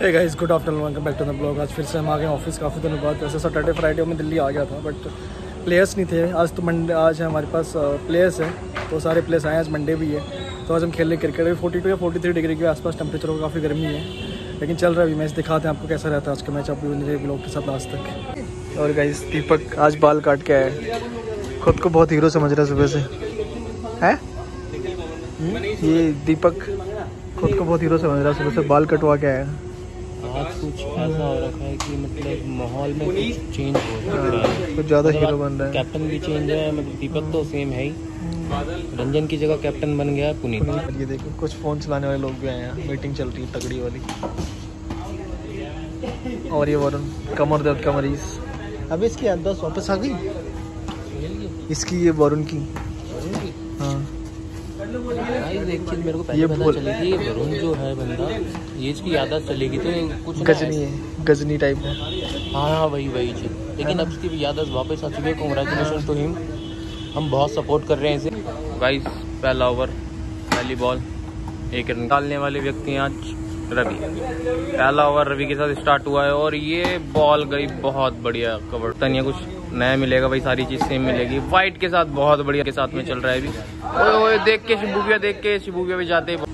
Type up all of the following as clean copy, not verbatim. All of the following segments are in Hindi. Hey guys, good afternoon, welcome back to the blog. आज फिर से हम आ गए ऑफिस काफ़ी दिनों बाद। वैसे सैटरडे फ्राइडे में दिल्ली आ गया था बट प्लेयर्स नहीं थे। आज तो मंडे, आज हमारे पास प्लेयर्स है तो सारे प्लेयर्स आए। आज मंडे भी है तो आज हम खेल रहे क्रिकेट। अभी 42 या 43 डिग्री के आसपास टेम्परेचर होगा, काफ़ी गर्मी है लेकिन चल रहा है। अभी मैच दिखाते हैं आपको कैसा रहता है आज का मैच। आप ब्लॉग के साथ आज तक। और गाइस, दीपक आज बाल काट के आया है। खुद को बहुत हीरो समझ रहा है सुबह से, है ये दीपक। खुद को बहुत हीरो समझ रहा है, सुबह से बाल कटवा के आया है। आज कुछ ऐसा हो रखा है कि मतलब माहौल में कुछ चेंज हो रहा है, कुछ ज़्यादा हीरो बन रहा है। कैप्टन भी चेंज है, मतलब दीपक तो सेम है ही, रंजन की जगह कैप्टन बन गया है पुनीत। ये देखो, कुछ फ़ोन चलाने वाले लोग भी आए हैं, मीटिंग चल रही है तगड़ी वाली। और ये वरुण, कमर दर्द का मरीज। अब इसकी अंदाज वापस आ गई इसकी, ये वरुण की। हाँ, एक चीज मेरे को पहले पता चली थी, वरुण जो है बंदा, ये इसकी आदत चलेगी तो कुछ गजनी है, गजनी टाइप है। हाँ, वही चीज। लेकिन अब इसकी भी आदत वापस आ चुकी है। कांग्रेचुलेशन टू हिम, हम बहुत सपोर्ट कर रहे हैं इसे। गाइस, पहला ओवर, पहली बॉल, एक रन डालने वाले व्यक्ति हैं आज रवि। पहला ओवर रवि के साथ स्टार्ट हुआ है और ये बॉल गई बहुत बढ़िया कवर। तनिया कुछ नया मिलेगा भाई, सारी चीज़ सेम मिलेगी। वाइट के साथ बहुत बढ़िया के साथ में चल रहा है अभी। ओए देख के शिबुबिया भी जाते हैं।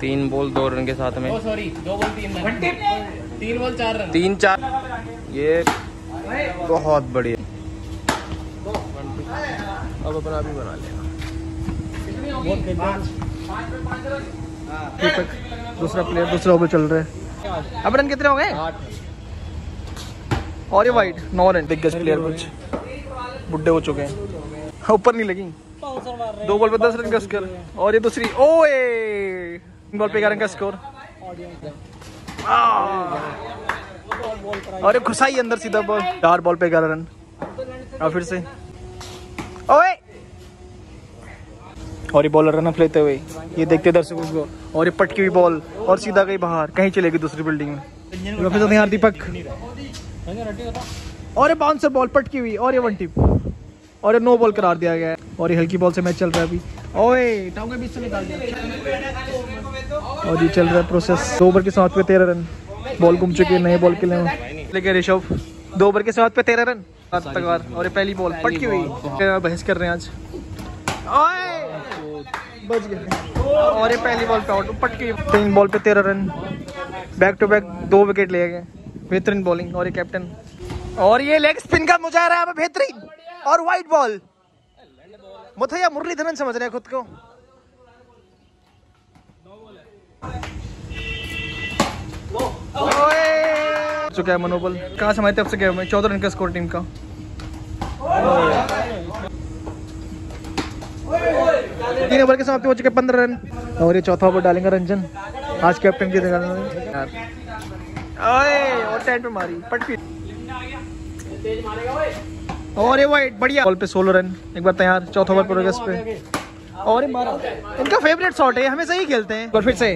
3 बॉल 2 रन के साथ में, सॉरी 2 बॉल 3 रन 3-4। ये बहुत बढ़िया। अब अपना भी बना लेना। दूसरा प्लेयर, दूसरा ओवर चल रहा है। अब रन कितने हो गए? और ये वाइट 9 रन। दिग्गज प्लेयर कुछ बुड्ढे हो चुके हैं, ऊपर नहीं लगी। 2 बॉल पर 10 रन का स्कोर। और ये दूसरी, ओए 3 बॉल पे 11 का स्कोर। और ये घुसाई अंदर सीधा बॉल। 4 बॉल पे 11 रन। और फिर से ओए, और ये बॉलर रन लेते हुए, ये देखते दर्शकों को। और ये पटकी हुई बॉल और सीधा गई बाहर, कहीं चलेगी दूसरी बिल्डिंग में। दीपक, और ये बाउंसर बॉल पटकी हुई, और ये 1 टिप, और ये 9 बॉल करार दिया गया है। और ये हल्की बॉल से मैच चल रहा है अभी। ओए टाऊ के बीच से निकाल दिया। और ये चल रहा है प्रोसेस। 2 ओवर के 7 पे 13 रन। बॉल घूम चुकी है, नए बॉल के लिए लेके ऋषभ। 2 ओवर के 7 पे 13 रन। तकवार, और ये पहली बॉल पटकी हुई। बहस कर रहे हैं आज। ओए बच गए, और ये पहली बॉल पे आउट पटकी। 3 बॉल पे 13 run, back to back 2 wicket लिए गए। बेहतरीन बॉलिंग। और ये कैप्टन, और ये लेग स्पिन का मुजाहरा है बेहतरीन। और वाइट बॉल, मुथैया मुरलीधरन समझ रहे हैं खुद को। चुका है मनोबल। कहां से हमारी तरफ से गए हुए 14 रन का स्कोर टीम का। तीन ओवर के समाप्त हो चुके 15 रन। और ये चौथा ओवर डालेंगे रंजन, आज कैप्टन की जगह में। ओए, और 10 पे मारी पटकी। तेज मारेगा ओए। और ये वाइट बढ़िया बॉल पे 16 रन। एक बार तैयार, चौथा ओवर प्रोग्रेस पे। और ये मारा, इनका फेवरेट शॉट है, हमेशा ही खेलते हैं। और फिर से,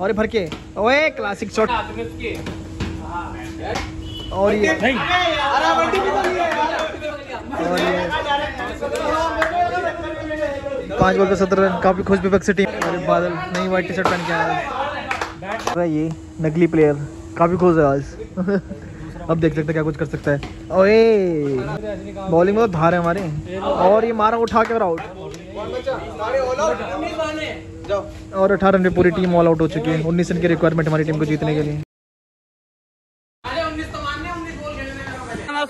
और ये भर के, ओए क्लासिक शॉट। और ये नहीं, 5 बॉल पे 17 रन। काफी खुश विपक्ष टीम। अरे बादल नहीं, वाइट टी शर्ट पहन के आया ये नकली प्लेयर, काफ़ी खुश है आज। अब देख सकते क्या कुछ कर सकता है। ओए बॉलिंग में तो धार है हमारे। और ये मारा उठा के आउट। और 18 रन में पूरी टीम ऑल आउट हो चुकी है। 19 रन की रिक्वायरमेंट हमारी टीम को जीतने के लिए।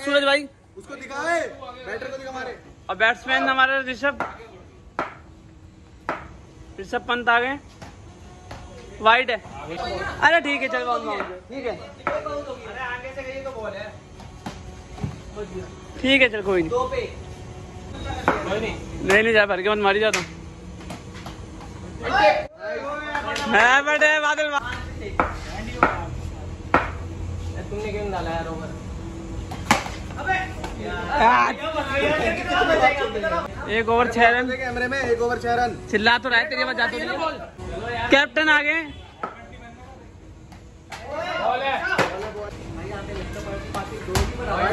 सूरज भाई उसको दिखाए, बैटर को दिखाए। और बैट्समैन हमारे ऋषभ पंत आ गए। वाइट है, अरे ठीक है, चल ठीक है, अरे आगे से गई तो बॉल है, ठीक है चल कोई नहीं, 2 पे नहीं जा, भर के मन मारी जाता है। बट है बादल, तुमने गेंद डाला यार ओवर। अबे 1 ओवर 6 रन कैमरे में, 1 ओवर 6 रन। चिल्ला तो रहा है तेरी आवाज जाती है। कैप्टन आ गए।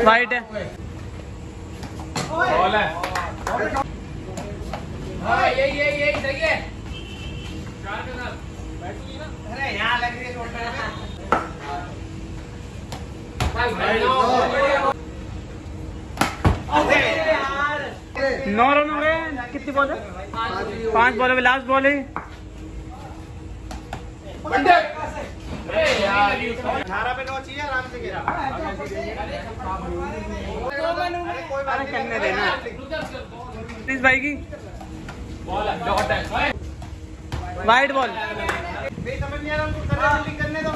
वाइट है, यही सही है। अरे यहाँ लग रही है, 9 रन हो गए। कितनी बॉल है? 5 बॉलों में लास्ट बॉल है। करने देना प्लीज भाई की वाइड बॉल। समझ नहीं आ रहा करने दो।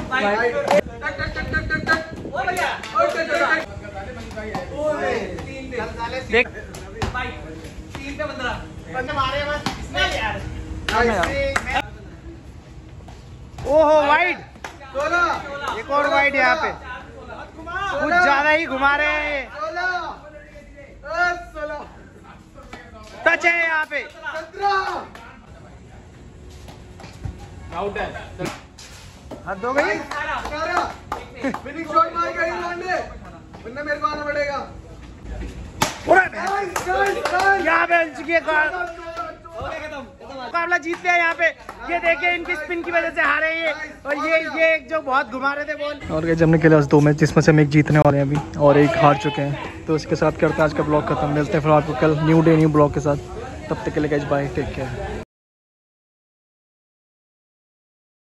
देख 3 पे 15 मारे बस। इसमें यार ओहो वाइड। एक और वाइड यहाँ पे कुछ ज्यादा ही घुमा रहे हैं। टच है यहाँ पे। हद हो गई। फिनिश शॉट मार गई लौंडे। वरना मेरे को आना पड़ेगा। यहाँ पे चुकी है मुकाबला जीत लिया यहाँ पे। ये देखिए इनकी स्पिन की वजह से हारे ये और ये जो बहुत घुमा रहे थे बॉल। और हमने खेला 2 मैच जिसमें से हम एक जीतने वाले हैं अभी और एक हार चुके हैं। तो इसके साथ करते हैं आज का ब्लॉग खत्म। मिलते हैं फिलहाल को कल न्यू डे न्यू ब्लॉग के साथ। तब तक के लिए गाइस बाय, टेक केयर।